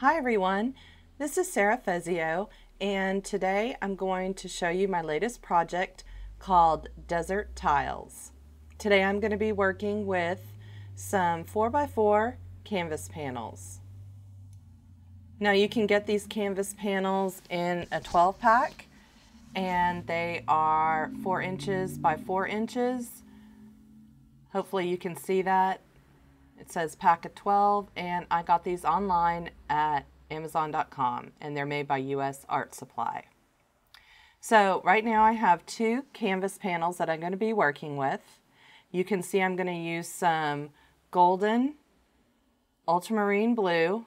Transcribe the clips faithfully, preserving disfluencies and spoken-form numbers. Hi everyone, this is Sarah Fezio, and today I'm going to show you my latest project called Desert Tiles. Today I'm going to be working with some four by four canvas panels. Now you can get these canvas panels in a twelve pack, and they are four inches by four inches. Hopefully you can see that. It says pack of twelve, and I got these online at Amazon dot com, and they're made by U S Art Supply. So right now I have two canvas panels that I'm going to be working with. You can see I'm going to use some Golden, Ultramarine Blue,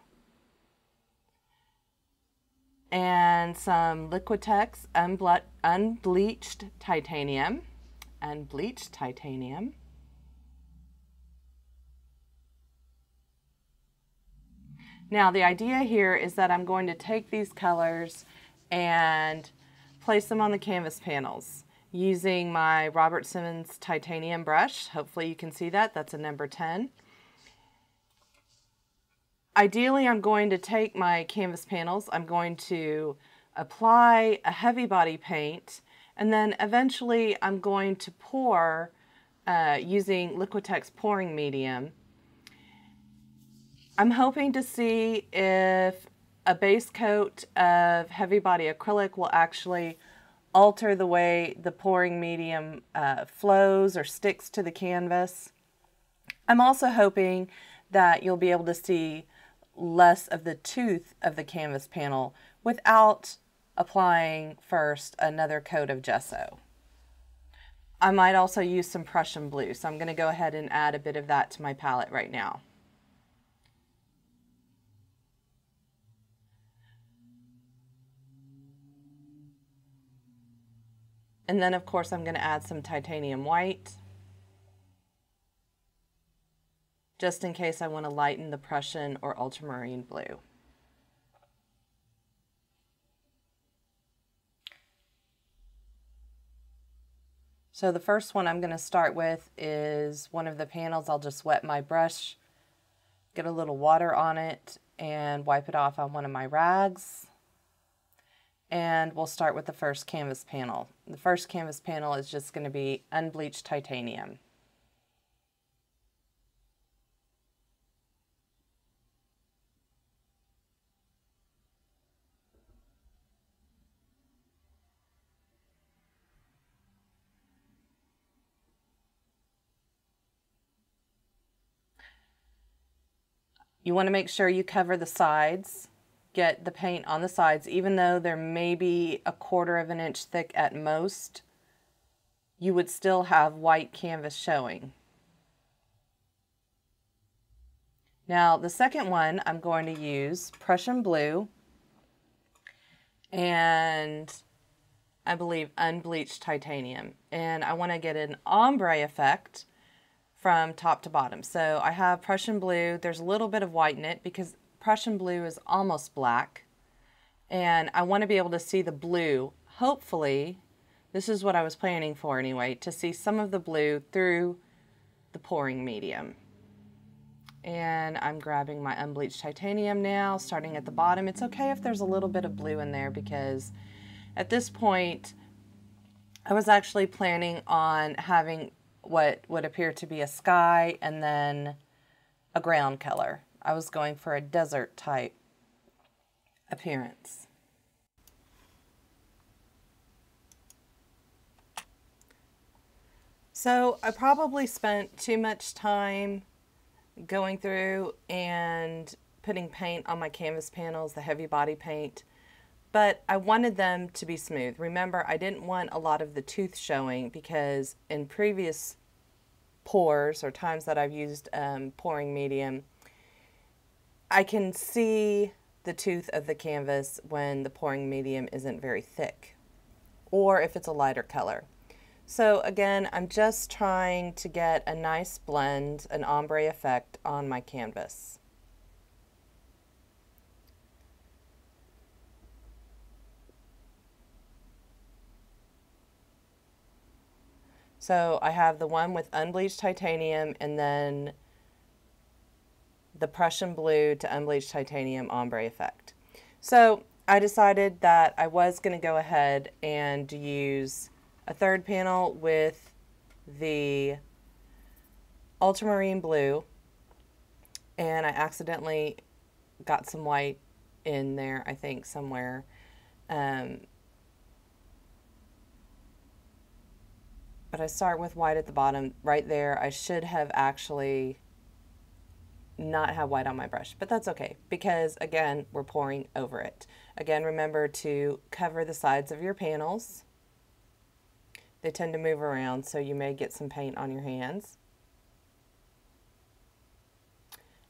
and some Liquitex unble unbleached titanium, unbleached titanium. Now the idea here is that I'm going to take these colors and place them on the canvas panels using my Robert Simmons titanium brush. Hopefully you can see that. That's a number ten. Ideally, I'm going to take my canvas panels, I'm going to apply a heavy body paint, and then eventually I'm going to pour uh, using Liquitex pouring medium. I'm hoping to see if a base coat of heavy body acrylic will actually alter the way the pouring medium uh, flows or sticks to the canvas. I'm also hoping that you'll be able to see less of the tooth of the canvas panel without applying first another coat of gesso. I might also use some Prussian blue, so I'm going to go ahead and add a bit of that to my palette right now. And then, of course, I'm going to add some titanium white, just in case I want to lighten the Prussian or ultramarine blue. So the first one I'm going to start with is one of the panels. I'll just wet my brush, get a little water on it, and wipe it off on one of my rags. And we'll start with the first canvas panel. The first canvas panel is just going to be unbleached titanium. You want to make sure you cover the sides. Get the paint on the sides, even though they're maybe a quarter of an inch thick at most, you would still have white canvas showing. Now the second one, I'm going to use Prussian blue and I believe unbleached titanium, and I want to get an ombre effect from top to bottom. So I have Prussian blue, there's a little bit of white in it because Prussian blue is almost black, and I want to be able to see the blue. Hopefully, this is what I was planning for anyway, to see some of the blue through the pouring medium. And I'm grabbing my unbleached titanium now, starting at the bottom. It's okay if there's a little bit of blue in there because at this point, I was actually planning on having what would appear to be a sky and then a ground color. I was going for a desert type appearance. So I probably spent too much time going through and putting paint on my canvas panels, the heavy body paint, but I wanted them to be smooth. Remember, I didn't want a lot of the tooth showing because in previous pours or times that I've used um, pouring medium, I can see the tooth of the canvas when the pouring medium isn't very thick or if it's a lighter color. So again, I'm just trying to get a nice blend, an ombre effect on my canvas. So I have the one with unbleached titanium and then the Prussian blue to unbleached titanium ombre effect. So I decided that I was going to go ahead and use a third panel with the ultramarine blue, and I accidentally got some white in there, I think, somewhere. Um, but I start with white at the bottom right there. I should have actually not have white on my brush, but that's okay because, again, we're pouring over it. Again, remember to cover the sides of your panels. They tend to move around, so you may get some paint on your hands.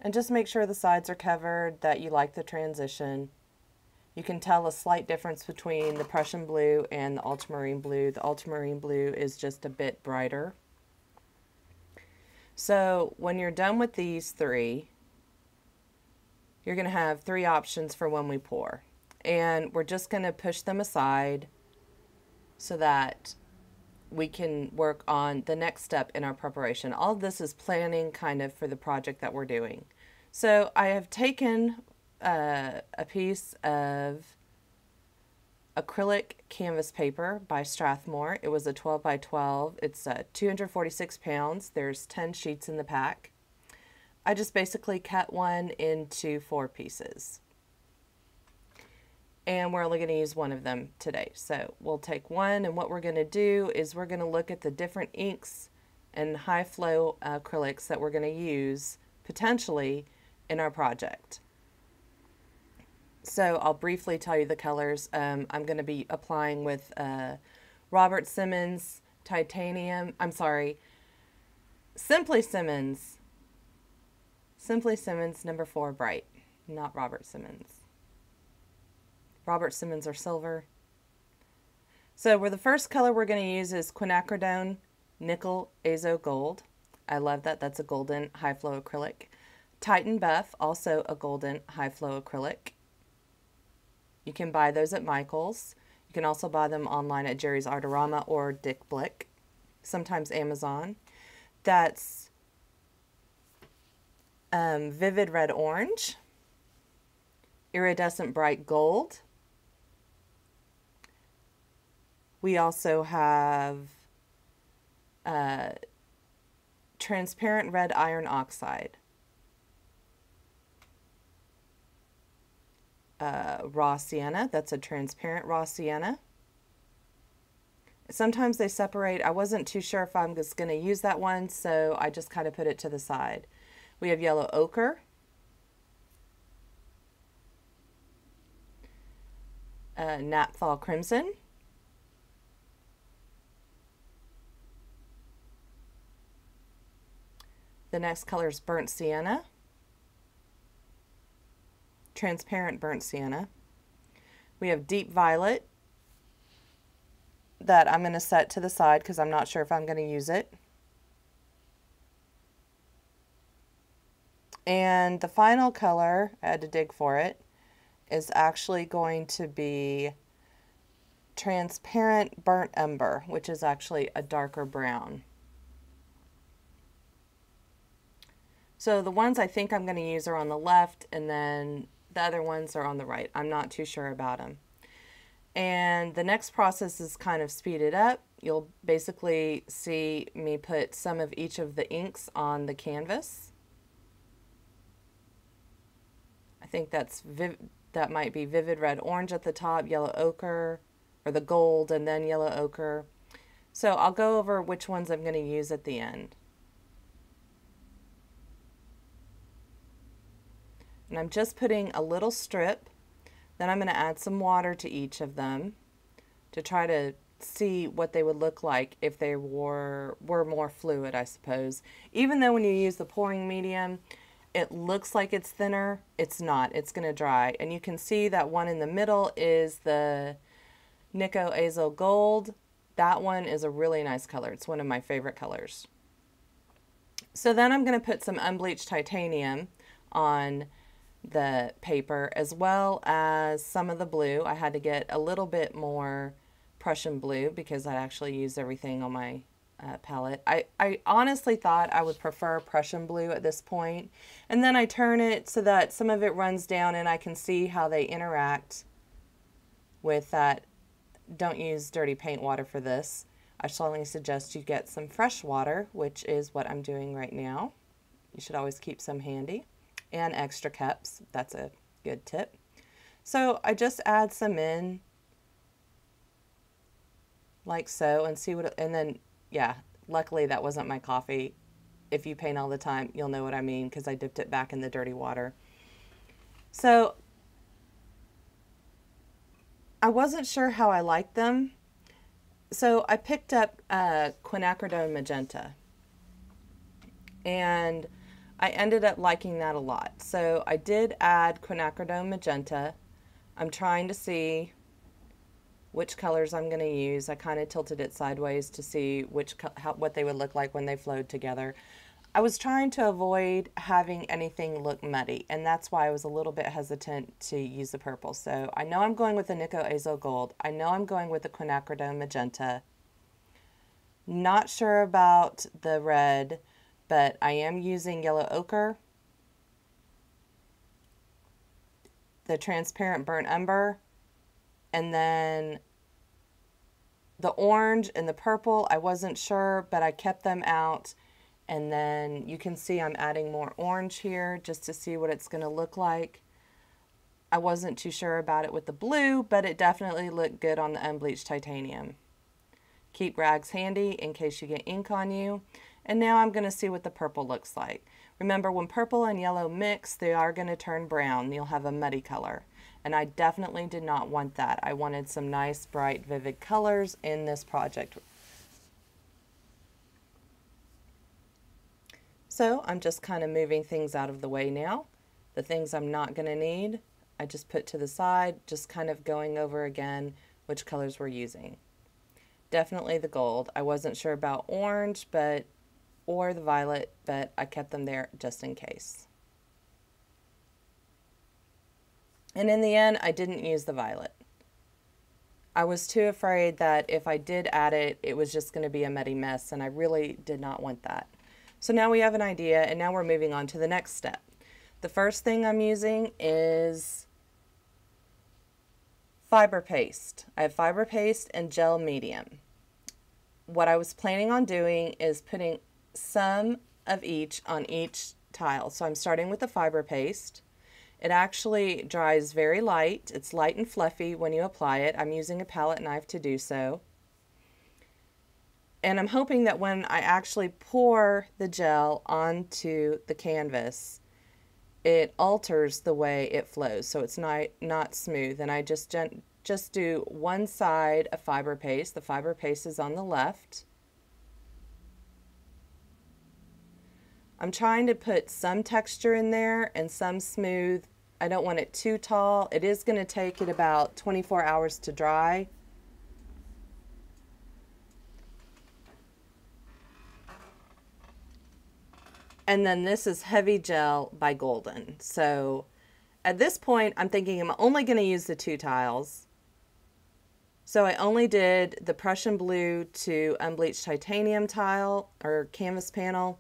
And just make sure the sides are covered, that you like the transition. You can tell a slight difference between the Prussian blue and the ultramarine blue. The ultramarine blue is just a bit brighter. So when you're done with these three, you're going to have three options for when we pour. And we're just going to push them aside so that we can work on the next step in our preparation. All of this is planning kind of for the project that we're doing. So I have taken uh, a piece of acrylic canvas paper by Strathmore. It was a twelve by twelve. It's uh, two hundred forty-six pounds. There's ten sheets in the pack. I just basically cut one into four pieces. And we're only going to use one of them today. So we'll take one, and what we're going to do is we're going to look at the different inks and high flow acrylics that we're going to use potentially in our project. So I'll briefly tell you the colors. Um, I'm going to be applying with uh, Robert Simmons Titanium, I'm sorry, Simply Simmons, Simply Simmons number four bright, not Robert Simmons. Robert Simmons are silver. So where the first color we're going to use is Quinacridone Nickel Azo Gold. I love that. That's a golden high flow acrylic. Titan Buff, also a golden high flow acrylic. You can buy those at Michael's. You can also buy them online at Jerry's Artarama or Dick Blick, sometimes Amazon. That's um, Vivid Red Orange, Iridescent Bright Gold. We also have uh, transparent red iron oxide, uh, raw sienna. That's a transparent raw sienna. Sometimes they separate. I wasn't too sure if I'm just going to use that one, so I just kind of put it to the side. We have yellow ochre, uh, naphthol crimson, the next color is burnt sienna, transparent burnt sienna. We have deep violet that I'm going to set to the side because I'm not sure if I'm going to use it. And the final color, I had to dig for it, is actually going to be transparent burnt umber, which is actually a darker brown. So the ones I think I'm going to use are on the left, and then the other ones are on the right. I'm not too sure about them. And the next process is kind of speeded up. You'll basically see me put some of each of the inks on the canvas. I think that's vivid. That might be Vivid Red Orange at the top, yellow ochre, or the gold, and then yellow ochre. So I'll go over which ones I'm going to use at the end. And I'm just putting a little strip, then I'm going to add some water to each of them to try to see what they would look like if they were, were more fluid, I suppose. Even though when you use the pouring medium, it looks like it's thinner. It's not. It's going to dry. And you can see that one in the middle is the Nickel Azo Gold. That one is a really nice color. It's one of my favorite colors. So then I'm going to put some unbleached titanium on the paper as well as some of the blue. I had to get a little bit more Prussian blue because I actually used everything on my uh, palette. I, I honestly thought I would prefer Prussian blue at this point. And then I turn it so that some of it runs down and I can see how they interact with that. Don't use dirty paint water for this. I strongly suggest you get some fresh water, which is what I'm doing right now. You should always keep some handy. And extra cups, that's a good tip. So I just add some in, like so, and see what, and then, yeah, luckily that wasn't my coffee. If you paint all the time, you'll know what I mean, because I dipped it back in the dirty water. So I wasn't sure how I liked them. So I picked up uh, Quinacridone Magenta, and I ended up liking that a lot. So I did add Quinacridone Magenta. I'm trying to see which colors I'm going to use. I kind of tilted it sideways to see which how, what they would look like when they flowed together. I was trying to avoid having anything look muddy, and that's why I was a little bit hesitant to use the purple. So I know I'm going with the Nickel Azo Gold. I know I'm going with the Quinacridone Magenta. Not sure about the red, but I am using Yellow Ochre, the Transparent Burnt Umber, and then the orange and the purple. I wasn't sure, but I kept them out. And then you can see I'm adding more orange here just to see what it's going to look like. I wasn't too sure about it with the blue, but it definitely looked good on the unbleached titanium. Keep rags handy in case you get ink on you. And now I'm going to see what the purple looks like. Remember, when purple and yellow mix, they are going to turn brown. You'll have a muddy color. And I definitely did not want that. I wanted some nice, bright, vivid colors in this project. So I'm just kind of moving things out of the way now. The things I'm not going to need, I just put to the side, just kind of going over again which colors we're using. Definitely the gold. I wasn't sure about orange but or the violet, but I kept them there just in case. And in the end, I didn't use the violet. I was too afraid that if I did add it, it was just going to be a muddy mess, and I really did not want that. So now we have an idea, and now we're moving on to the next step. The first thing I'm using is fiber paste. I have fiber paste and gel medium. What I was planning on doing is putting some of each on each tile. So I'm starting with the fiber paste. It actually dries very light. It's light and fluffy when you apply it. I'm using a palette knife to do so. And I'm hoping that when I actually pour the gel onto the canvas, it alters the way it flows, so it's not, not smooth. And I just, gen just do one side of fiber paste. The fiber paste is on the left. I'm trying to put some texture in there and some smooth. I don't want it too tall. It is going to take it about twenty-four hours to dry. And then this is Heavy Gel by Golden. So at this point, I'm thinking I'm only going to use the two tiles. So I only did the Prussian blue to unbleached titanium tile or canvas panel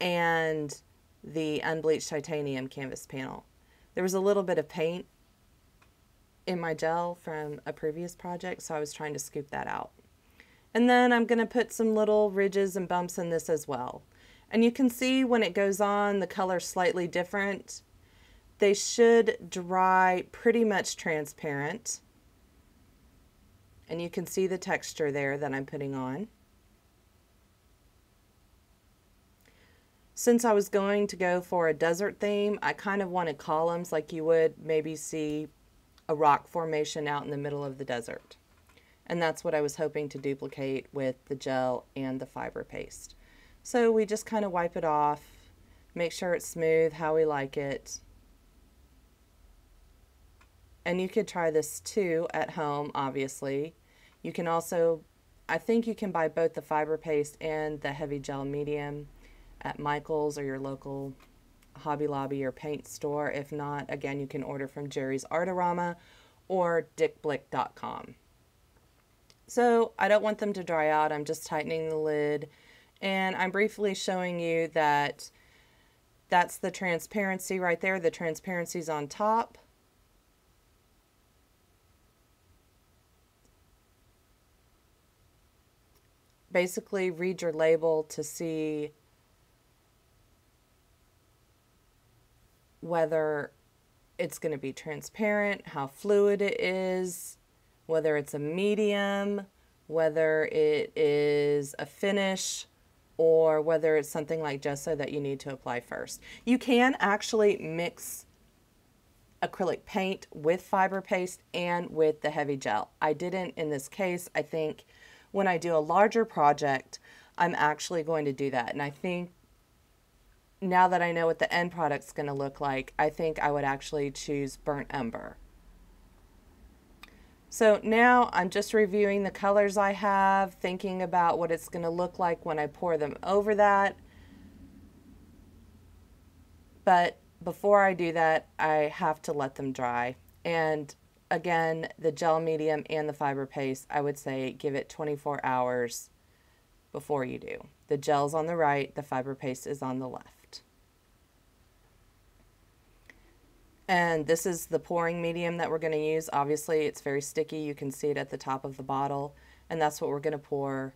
and the unbleached titanium canvas panel. There was a little bit of paint in my gel from a previous project, so I was trying to scoop that out. And then I'm going to put some little ridges and bumps in this as well. And you can see when it goes on, the color's slightly different. They should dry pretty much transparent. And you can see the texture there that I'm putting on. Since I was going to go for a desert theme, I kind of wanted columns like you would maybe see a rock formation out in the middle of the desert. And that's what I was hoping to duplicate with the gel and the fiber paste. So we just kind of wipe it off, make sure it's smooth, how we like it. And you could try this too at home, obviously. You can also, I think you can buy both the fiber paste and the heavy gel medium at Michael's or your local Hobby Lobby or paint store. If not, again, you can order from Jerry's Artarama or dick blick dot com. So I don't want them to dry out. I'm just tightening the lid, and I'm briefly showing you that that's the transparency right there. The transparency's on top. Basically read your label to see whether it's going to be transparent, how fluid it is, whether it's a medium, whether it is a finish, or whether it's something like gesso that you need to apply first. You can actually mix acrylic paint with fiber paste and with the heavy gel. I didn't in this case. I think when I do a larger project, I'm actually going to do that. And I think now that I know what the end product's going to look like, I think I would actually choose burnt umber. So now I'm just reviewing the colors I have, thinking about what it's going to look like when I pour them over that. But before I do that, I have to let them dry. And again, the gel medium and the fiber paste, I would say give it twenty-four hours before you do. The gel's on the right, the fiber paste is on the left. And this is the pouring medium that we're going to use. Obviously, it's very sticky. You can see it at the top of the bottle. And that's what we're going to pour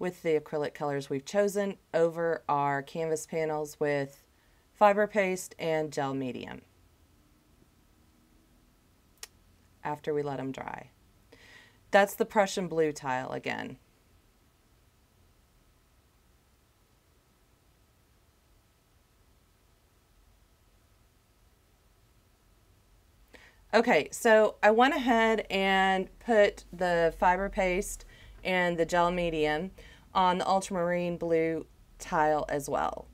with the acrylic colors we've chosen over our canvas panels with fiber paste and gel medium after we let them dry. That's the Prussian blue tile again. Okay, so I went ahead and put the fiber paste and the gel medium on the ultramarine blue tile as well.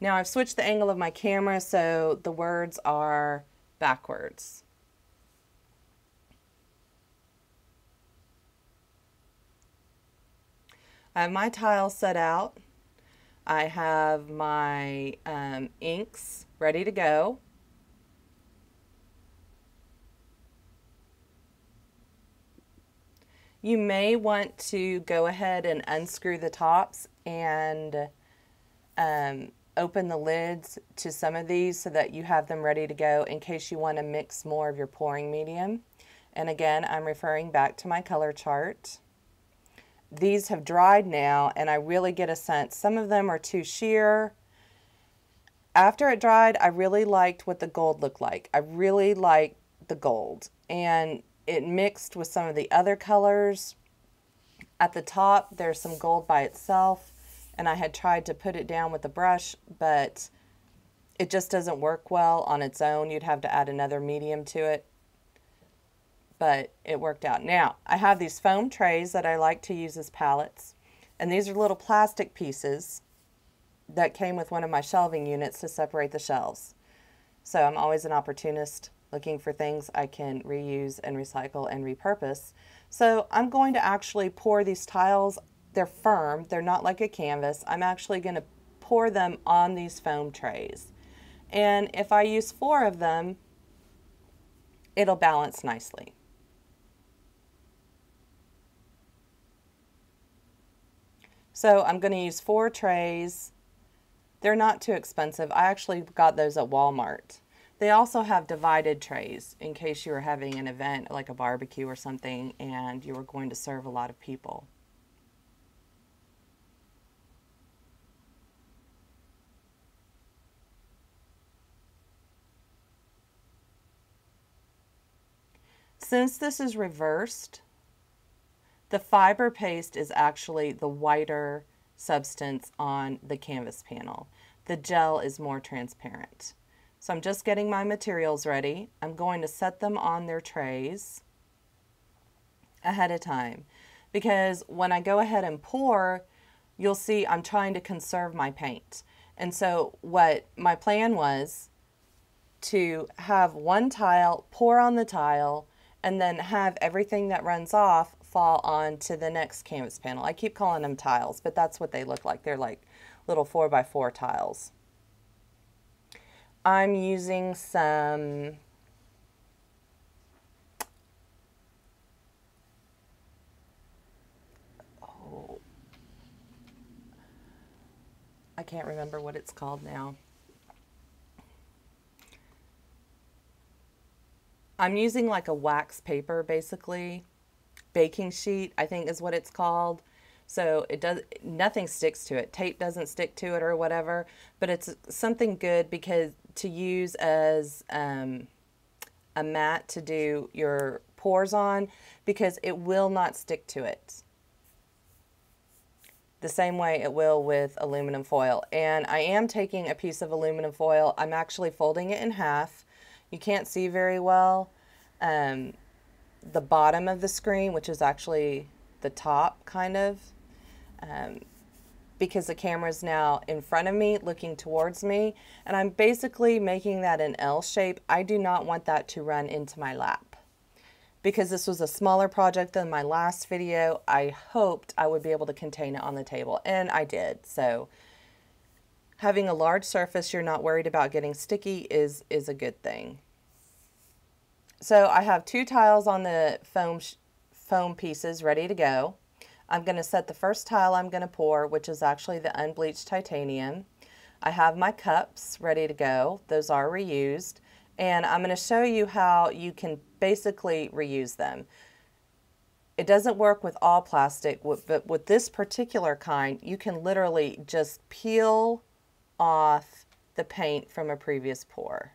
Now I've switched the angle of my camera so the words are backwards. I have my tile set out. I have my um, inks ready to go. You may want to go ahead and unscrew the tops and um, open the lids to some of these so that you have them ready to go in case you want to mix more of your pouring medium. And again, I'm referring back to my color chart. These have dried now, and I really get a sense. Some of them are too sheer. After it dried, I really liked what the gold looked like. I really liked the gold. And it mixed with some of the other colors. At the top, there's some gold by itself, and I had tried to put it down with a brush, but it just doesn't work well on its own. You'd have to add another medium to it, but it worked out. Now, I have these foam trays that I like to use as palettes, and these are little plastic pieces that came with one of my shelving units to separate the shelves. So I'm always an opportunist, looking for things I can reuse and recycle and repurpose. So I'm going to actually pour these tiles. They're firm, they're not like a canvas. I'm actually gonna pour them on these foam trays. And if I use four of them, it'll balance nicely. So I'm gonna use four trays. They're not too expensive. I actually got those at Walmart. They also have divided trays in case you were having an event like a barbecue or something and you were going to serve a lot of people. Since this is reversed, the fiber paste is actually the whiter substance on the canvas panel. The gel is more transparent. So I'm just getting my materials ready. I'm going to set them on their trays ahead of time because when I go ahead and pour, you'll see I'm trying to conserve my paint. And so what my plan was to have one tile pour on the tile and then have everything that runs off fall onto the next canvas panel. I keep calling them tiles, but that's what they look like. They're like little four by four tiles. I'm using some can't remember what it's called now. I'm using like a wax paper, basically. Baking sheet, I think, is what it's called. So it does, nothing sticks to it. Tape doesn't stick to it or whatever, but it's something good because to use as um, a mat to do your pours on, because it will not stick to it. The same way it will with aluminum foil. And I am taking a piece of aluminum foil. I'm actually folding it in half. You can't see very well um, the bottom of the screen, which is actually the top kind of, um, because the camera's now in front of me looking towards me, and I'm basically making that an L shape. I do not want that to run into my lap. Because this was a smaller project than my last video, I hoped I would be able to contain it on the table, and I did. So having a large surface you're not worried about getting sticky is, is a good thing. So I have two tiles on the foam sh foam pieces ready to go. I'm going to set the first tile I'm going to pour, which is actually the unbleached titanium. I have my cups ready to go. Those are reused. And I'm going to show you how you can basically reuse them. It doesn't work with all plastic, but with this particular kind, you can literally just peel off the paint from a previous pour.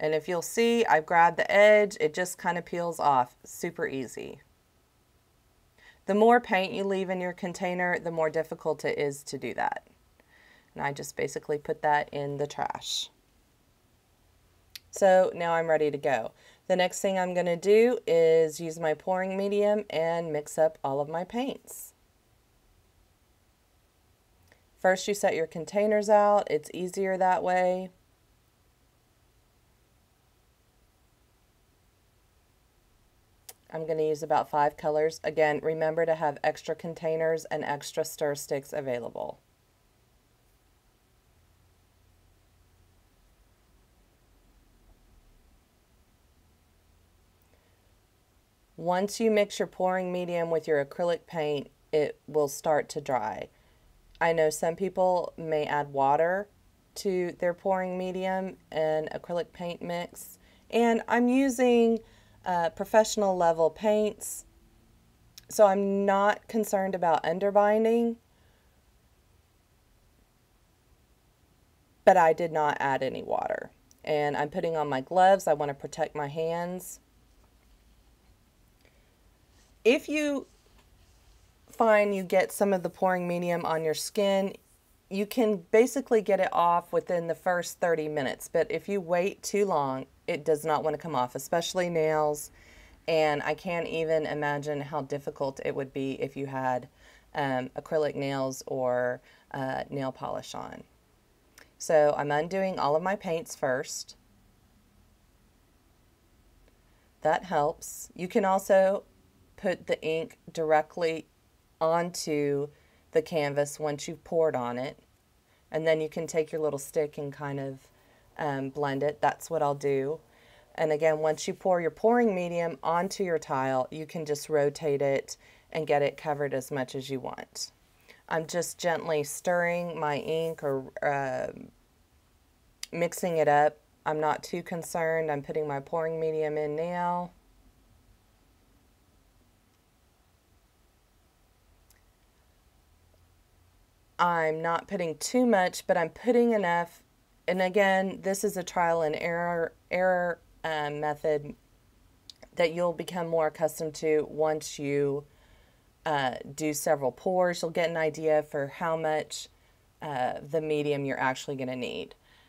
And if you'll see, I've grabbed the edge, it just kind of peels off. Super easy. The more paint you leave in your container, the more difficult it is to do that. And I just basically put that in the trash. So now I'm ready to go. The next thing I'm going to do is use my pouring medium and mix up all of my paints. First, you set your containers out. It's easier that way. I'm going to use about five colors. Again, remember to have extra containers and extra stir sticks available. Once you mix your pouring medium with your acrylic paint, it will start to dry. I know some people may add water to their pouring medium and acrylic paint mix, and I'm using Uh, professional level paints, so I'm not concerned about underbinding, but I did not add any water. And I'm putting on my gloves. I want to protect my hands. If you find you get some of the pouring medium on your skin, you can basically get it off within the first thirty minutes, but if you wait too long, it does not want to come off, especially nails. And I can't even imagine how difficult it would be if you had um, acrylic nails or uh, nail polish on. So I'm undoing all of my paints first. That helps. You can also put the ink directly onto the canvas once you've poured on it. And then you can take your little stick and kind of Um, blend it. That's what I'll do. And again, once you pour your pouring medium onto your tile, you can just rotate it and get it covered as much as you want. I'm just gently stirring my ink or uh, mixing it up. I'm not too concerned. I'm putting my pouring medium in now. I'm not putting too much, but I'm putting enough. And again, this is a trial and error, error uh, method that you'll become more accustomed to once you uh, do several pours. You'll get an idea for how much uh, the medium you're actually going to need.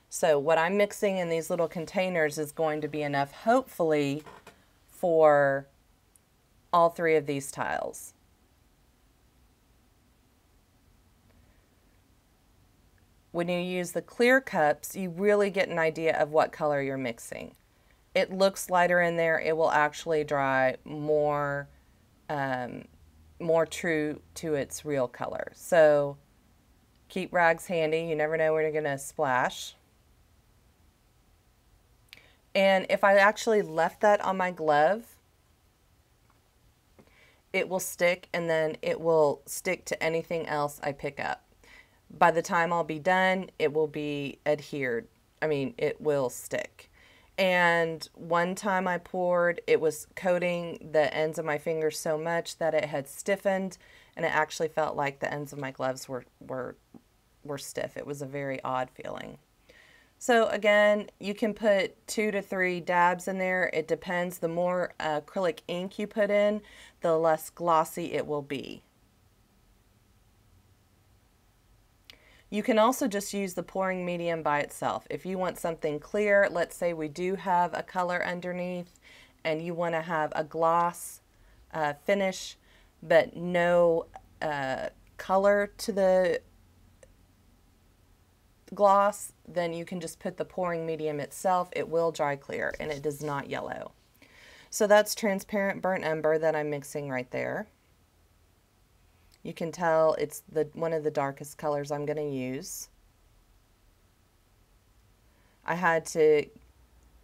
So what I'm mixing in these little containers is going to be enough, hopefully, for all three of these tiles. When you use the clear cups, you really get an idea of what color you're mixing. It looks lighter in there. It will actually dry more, um, more true to its real color. So keep rags handy. You never know where you're going to splash. And if I actually left that on my glove, it will stick, and then it will stick to anything else I pick up. by the time I'll be done, it will be adhered. I mean, it will stick. And one time I poured, it was coating the ends of my fingers so much that it had stiffened, and it actually felt like the ends of my gloves were, were, were stiff. It was a very odd feeling. So again, you can put two to three dabs in there. It depends. The more acrylic ink you put in, the less glossy it will be. You can also just use the pouring medium by itself. If you want something clear, let's say we do have a color underneath and you want to have a gloss uh, finish, but no uh, color to the gloss, then you can just put the pouring medium itself. It will dry clear and it does not yellow. So that's transparent burnt umber that I'm mixing right there. You can tell it's the one of the darkest colors I'm going to use. I had to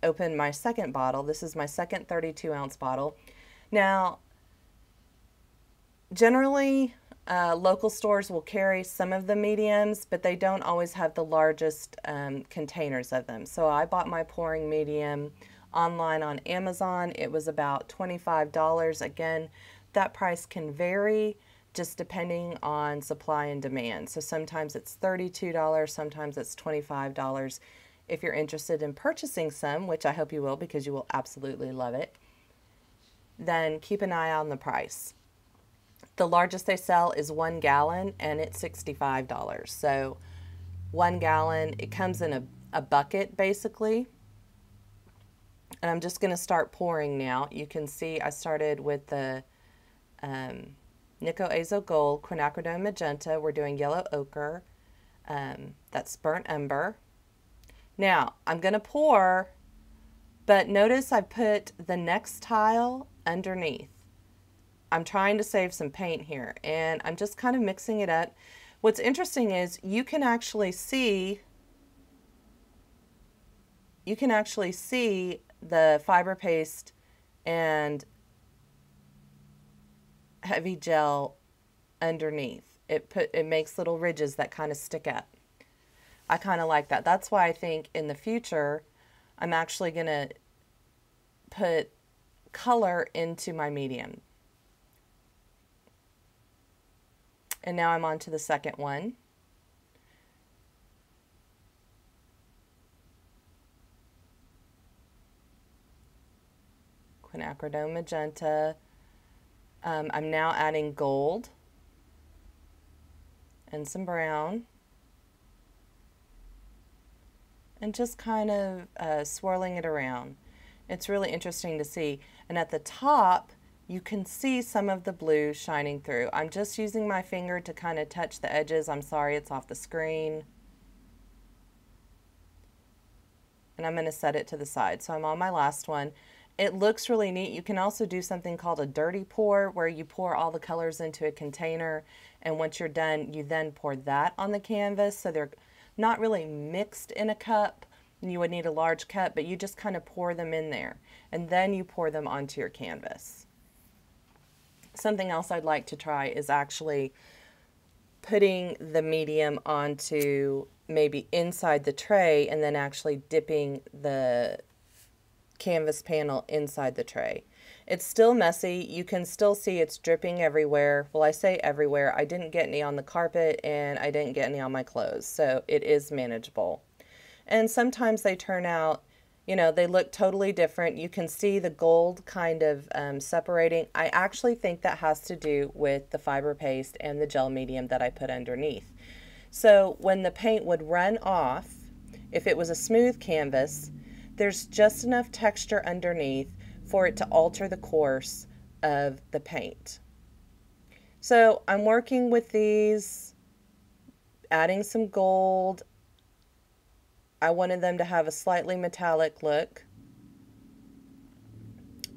open my second bottle. This is my second thirty-two ounce bottle. Now, generally, uh, local stores will carry some of the mediums, but they don't always have the largest um, containers of them. So I bought my pouring medium online on Amazon. It was about twenty-five dollars. Again, that price can vary, just depending on supply and demand. So sometimes it's thirty-two dollars, sometimes it's twenty-five dollars. If you're interested in purchasing some, which I hope you will because you will absolutely love it, then keep an eye on the price. The largest they sell is one gallon and it's sixty-five dollars. So one gallon, it comes in a, a bucket basically. And I'm just gonna start pouring now. You can see I started with the, um, Nickel Azo Gold, Quinacridone Magenta. We're doing Yellow Ochre. Um, that's Burnt Umber. Now, I'm going to pour, but notice I put the next tile underneath. I'm trying to save some paint here, and I'm just kind of mixing it up. What's interesting is you can actually see, you can actually see the fiber paste and heavy gel underneath. It put it makes little ridges that kind of stick up. I kind of like that. That's why I think in the future I'm actually going to put color into my medium. And now I'm on to the second one. Quinacridone Magenta. Um, I'm now adding gold and some brown and just kind of uh, swirling it around. It's really interesting to see. And at the top, you can see some of the blue shining through. I'm just using my finger to kind of touch the edges. I'm sorry, it's off the screen. And I'm going to set it to the side. So I'm on my last one. It looks really neat. You can also do something called a dirty pour, where you pour all the colors into a container, and once you're done, you then pour that on the canvas. So they're not really mixed in a cup. You would need a large cup, but you just kind of pour them in there, and then you pour them onto your canvas. Something else I'd like to try is actually putting the medium onto maybe inside the tray and then actually dipping the canvas panel inside the tray. It's still messy. You can still see it's dripping everywhere. Well, I say everywhere. I didn't get any on the carpet and I didn't get any on my clothes, so it is manageable. And sometimes they turn out, you know, they look totally different. You can see the gold kind of um, separating. I actually think that has to do with the fiber paste and the gel medium that I put underneath. So when the paint would run off, if it was a smooth canvas, there's just enough texture underneath for it to alter the course of the paint. So I'm working with these, adding some gold. I wanted them to have a slightly metallic look.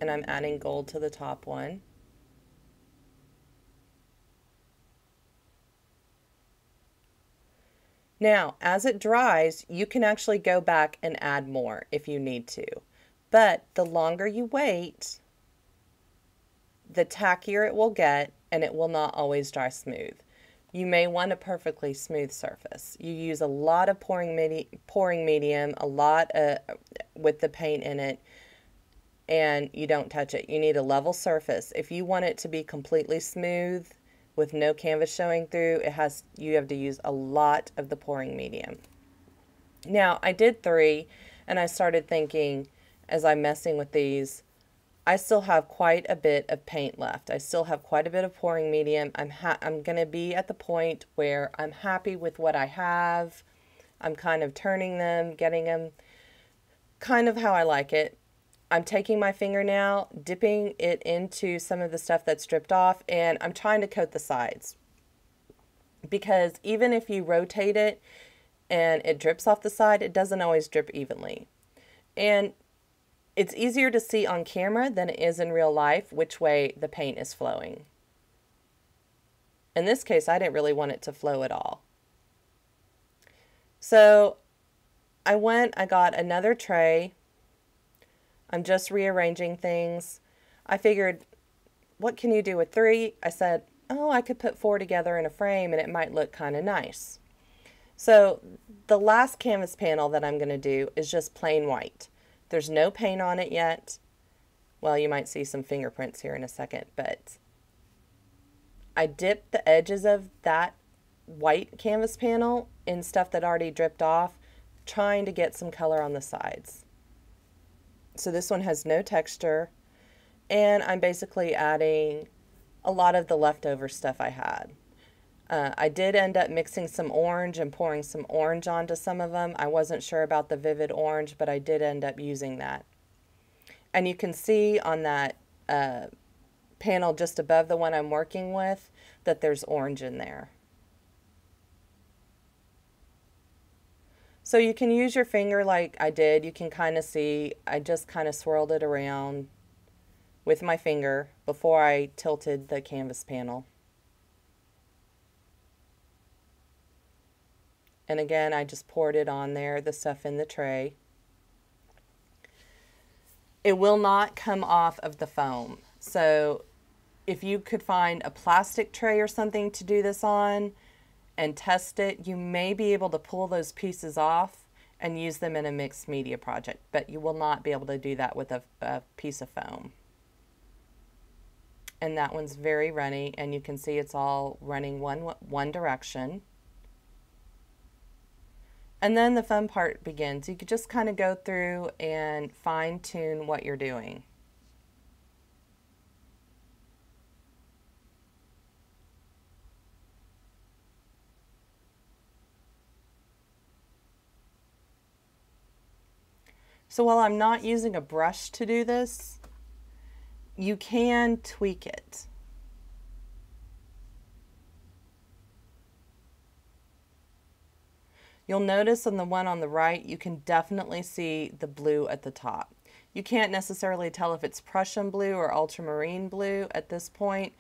And I'm adding gold to the top one. Now, as it dries, you can actually go back and add more if you need to. But the longer you wait, the tackier it will get, and it will not always dry smooth. you may want a perfectly smooth surface. You use a lot of pouring, medi pouring medium, a lot uh, with the paint in it, and you don't touch it. You need a level surface. If you want it to be completely smooth with no canvas showing through, it has you have to use a lot of the pouring medium. Now, I did three, and I started thinking as I'm messing with these, I still have quite a bit of paint left. I still have quite a bit of pouring medium. I'm ha I'm going to be at the point where I'm happy with what I have. I'm kind of turning them, getting them kind of how I like it. I'm taking my finger now, dipping it into some of the stuff that's dripped off, and I'm trying to coat the sides. Because even if you rotate it and it drips off the side, it doesn't always drip evenly. And it's easier to see on camera than it is in real life which way the paint is flowing. In this case, I didn't really want it to flow at all. So I went, I got another tray. I'm just rearranging things. I figured, what can you do with three? I said, oh, I could put four together in a frame and it might look kind of nice. So the last canvas panel that I'm going to do is just plain white. There's no paint on it yet. Well, you might see some fingerprints here in a second, but I dipped the edges of that white canvas panel in stuff that already dripped off, trying to get some color on the sides. So this one has no texture, and I'm basically adding a lot of the leftover stuff I had. Uh, I did end up mixing some orange and pouring some orange onto some of them. I wasn't sure about the vivid orange, but I did end up using that. And you can see on that uh, panel just above the one I'm working with that there's orange in there. So you can use your finger like I did. You can kind of see I just kind of swirled it around with my finger before I tilted the canvas panel. And again, I just poured it on there, the stuff in the tray. It will not come off of the foam. So if you could find a plastic tray or something to do this on and test it, you may be able to pull those pieces off and use them in a mixed media project, but you will not be able to do that with a, a piece of foam. And that one's very runny, and you can see it's all running one, one direction. And then the fun part begins. You could just kind of go through and fine-tune what you're doing. So while I'm not using a brush to do this, you can tweak it. You'll notice on the one on the right, you can definitely see the blue at the top. You can't necessarily tell if it's Prussian blue or ultramarine blue at this point,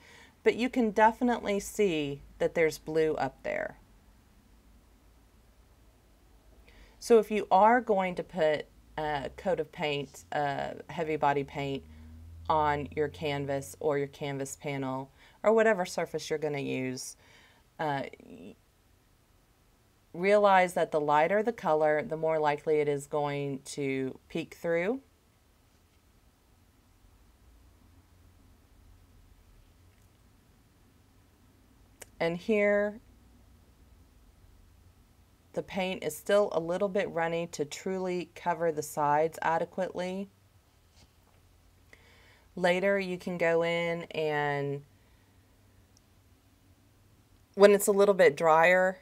but you can definitely see that there's blue up there. So if you are going to put a coat of paint, uh, heavy body paint on your canvas or your canvas panel or whatever surface you're going to use, uh, realize that the lighter the color, the more likely it is going to peek through. And here, the paint is still a little bit runny to truly cover the sides adequately. Later, you can go in and when it's a little bit drier,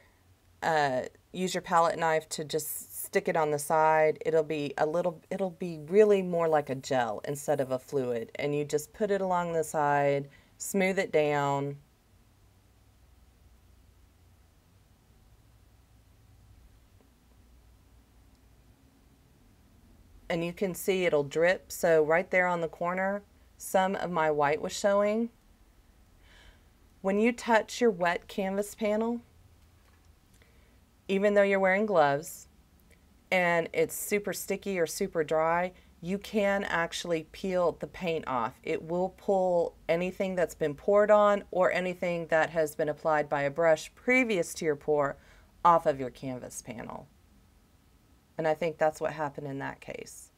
Uh, use your palette knife to just stick it on the side. It'll be a little, it'll be really more like a gel instead of a fluid. And you just put it along the side, smooth it down. And you can see it'll drip. So right there on the corner, some of my white was showing. When you touch your wet canvas panel, even though you're wearing gloves and it's super sticky or super dry, you can actually peel the paint off. It will pull anything that's been poured on or anything that has been applied by a brush previous to your pour off of your canvas panel. And I think that's what happened in that case.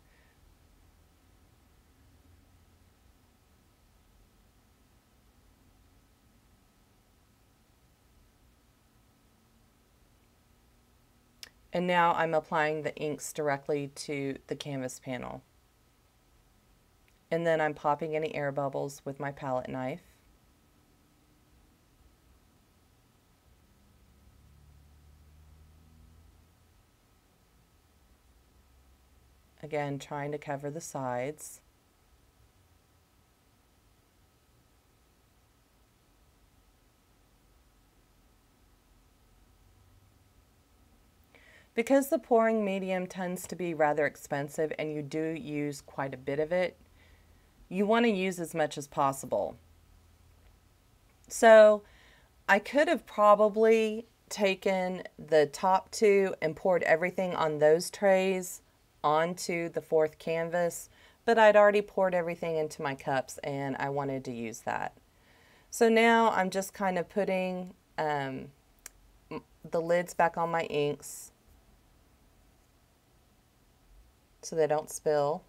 And now I'm applying the inks directly to the canvas panel. And then I'm popping any air bubbles with my palette knife. Again, trying to cover the sides. Because the pouring medium tends to be rather expensive and you do use quite a bit of it, you want to use as much as possible. So I could have probably taken the top two and poured everything on those trays onto the fourth canvas, but I'd already poured everything into my cups and I wanted to use that. So now I'm just kind of putting um, the lids back on my inks, so they don't spill.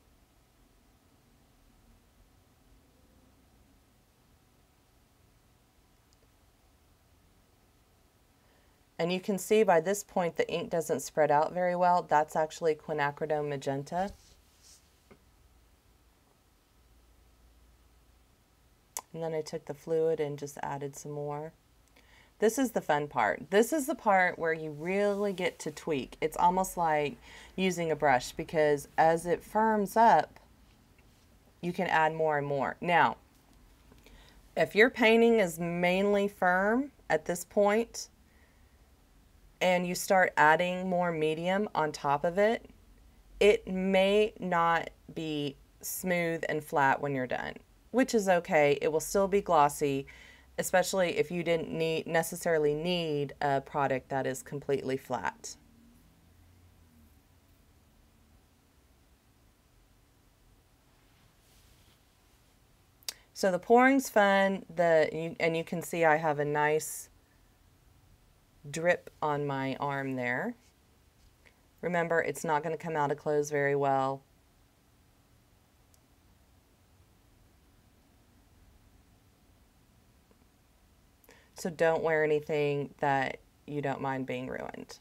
And you can see by this point the ink doesn't spread out very well. That's actually Quinacridone magenta. And then I took the fluid and just added some more. This is the fun part. This is the part where you really get to tweak. It's almost like using a brush, because as it firms up, you can add more and more. Now, if your painting is mainly firm at this point, and you start adding more medium on top of it, it may not be smooth and flat when you're done, which is okay. It will still be glossy, especially if you didn't need, necessarily need a product that is completely flat. So the pouring's fun, the, you, and you can see I have a nice drip on my arm there. Remember, it's not going to come out of clothes very well. So don't wear anything that you don't mind being ruined.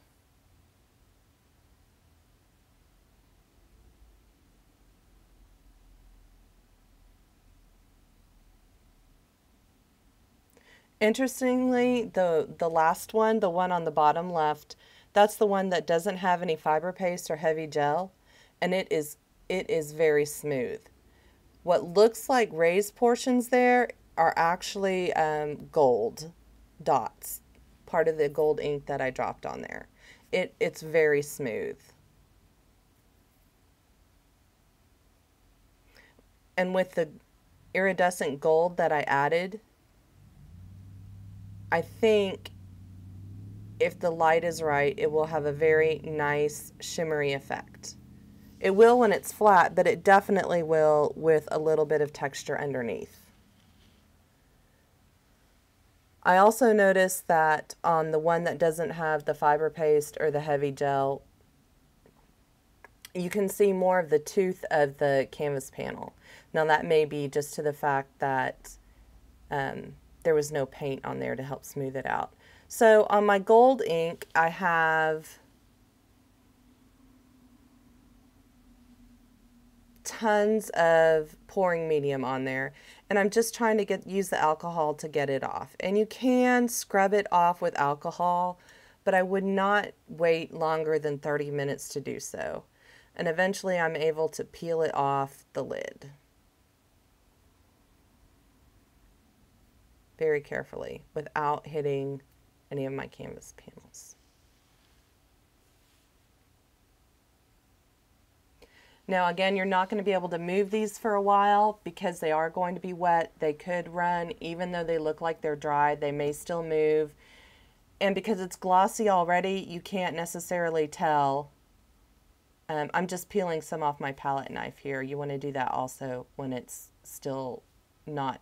Interestingly, the, the last one, the one on the bottom left, that's the one that doesn't have any fiber paste or heavy gel, and it is, it is very smooth. What looks like raised portions there are actually um, gold dots, part of the gold ink that I dropped on there. It, it's very smooth. And with the iridescent gold that I added, I think if the light is right, it will have a very nice shimmery effect. It will when it's flat, but it definitely will with a little bit of texture underneath. I also noticed that on the one that doesn't have the fiber paste or the heavy gel, you can see more of the tooth of the canvas panel. Now that may be just to the fact that um, there was no paint on there to help smooth it out. So on my gold ink, I have tons of pouring medium on there, and I'm just trying to get use the alcohol to get it off. And you can scrub it off with alcohol, but I would not wait longer than thirty minutes to do so. And eventually I'm able to peel it off the lid very carefully without hitting any of my canvas panels. Now again, you're not going to be able to move these for a while because they are going to be wet. They could run, even though they look like they're dry, they may still move. And because it's glossy already, you can't necessarily tell Um, I'm just peeling some off my palette knife here. You want to do that also when it's still not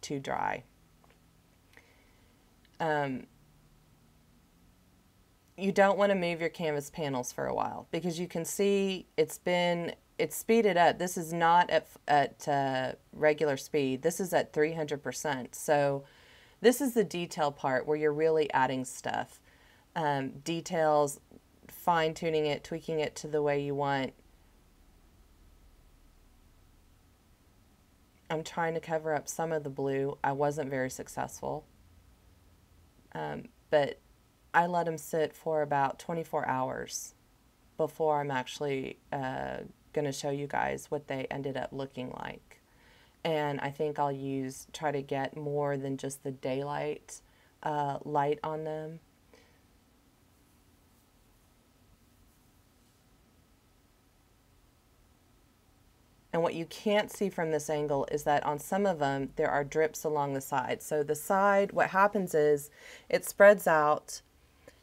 too dry. Um, you don't want to move your canvas panels for a while because you can see it's been, it's speeded up. This is not at, at uh, regular speed. This is at three hundred percent. So this is the detail part where you're really adding stuff, um, details, fine-tuning it, tweaking it to the way you want. I'm trying to cover up some of the blue. I wasn't very successful, um, but I let them sit for about twenty-four hours before I'm actually uh, going to show you guys what they ended up looking like. And I think I'll use, try to get more than just the daylight uh, light on them. And what you can't see from this angle is that on some of them, there are drips along the side. So the side, what happens is it spreads out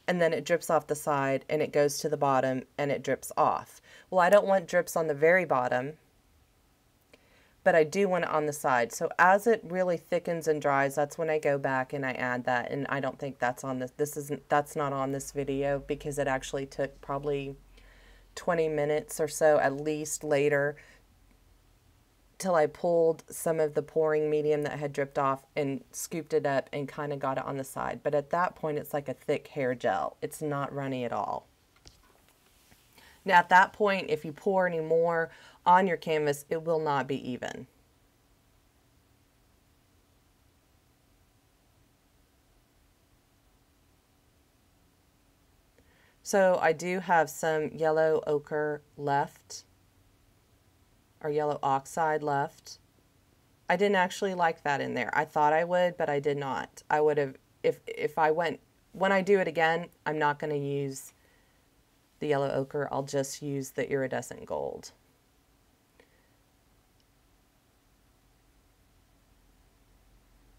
and then it drips off the side and it goes to the bottom and it drips off. Well, I don't want drips on the very bottom, but I do want it on the side. So as it really thickens and dries, that's when I go back and I add that. And I don't think that's on this, this isn't, that's not on this video because it actually took probably twenty minutes or so at least later till I pulled some of the pouring medium that had dripped off and scooped it up and kind of got it on the side. But at that point, it's like a thick hair gel. It's not runny at all. Now at that point, if you pour any more on your canvas, it will not be even. So I do have some yellow ochre left, or yellow oxide left. I didn't actually like that in there. I thought I would, but I did not. I would have, if, if I went, when I do it again, I'm not going to use the yellow ochre. I'll just use the iridescent gold.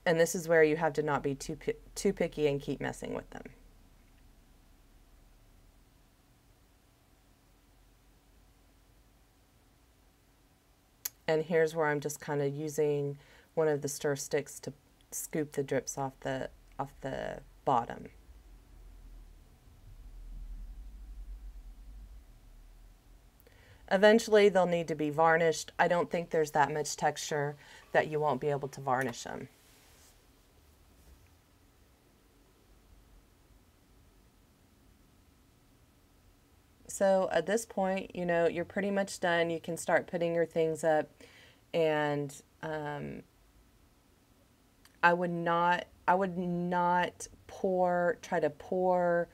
And this is where you have to not be too, too picky and keep messing with them. And here's where I'm just kind of using one of the stir sticks to scoop the drips off the, off the bottom. Eventually they'll need to be varnished. I don't think there's that much texture that you won't be able to varnish them. So at this point, you know, you're pretty much done. You can start putting your things up, and um, I would not, I would not pour, try to pour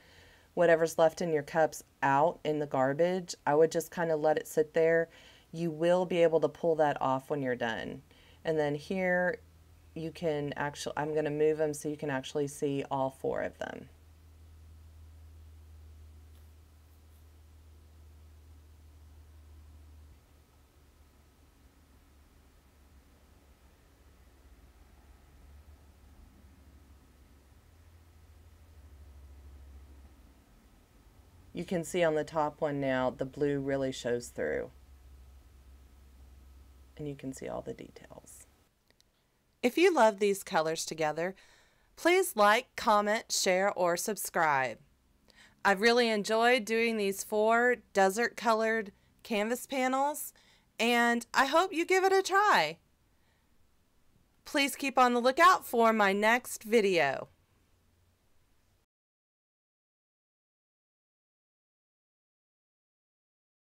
whatever's left in your cups out in the garbage. I would just kind of let it sit there. You will be able to pull that off when you're done. And then here you can actually, I'm going to move them so you can actually see all four of them. You can see on the top one now, the blue really shows through. And you can see all the details. If you love these colors together, please like, comment, share, or subscribe. I've really enjoyed doing these four desert colored canvas panels, and I hope you give it a try. Please keep on the lookout for my next video.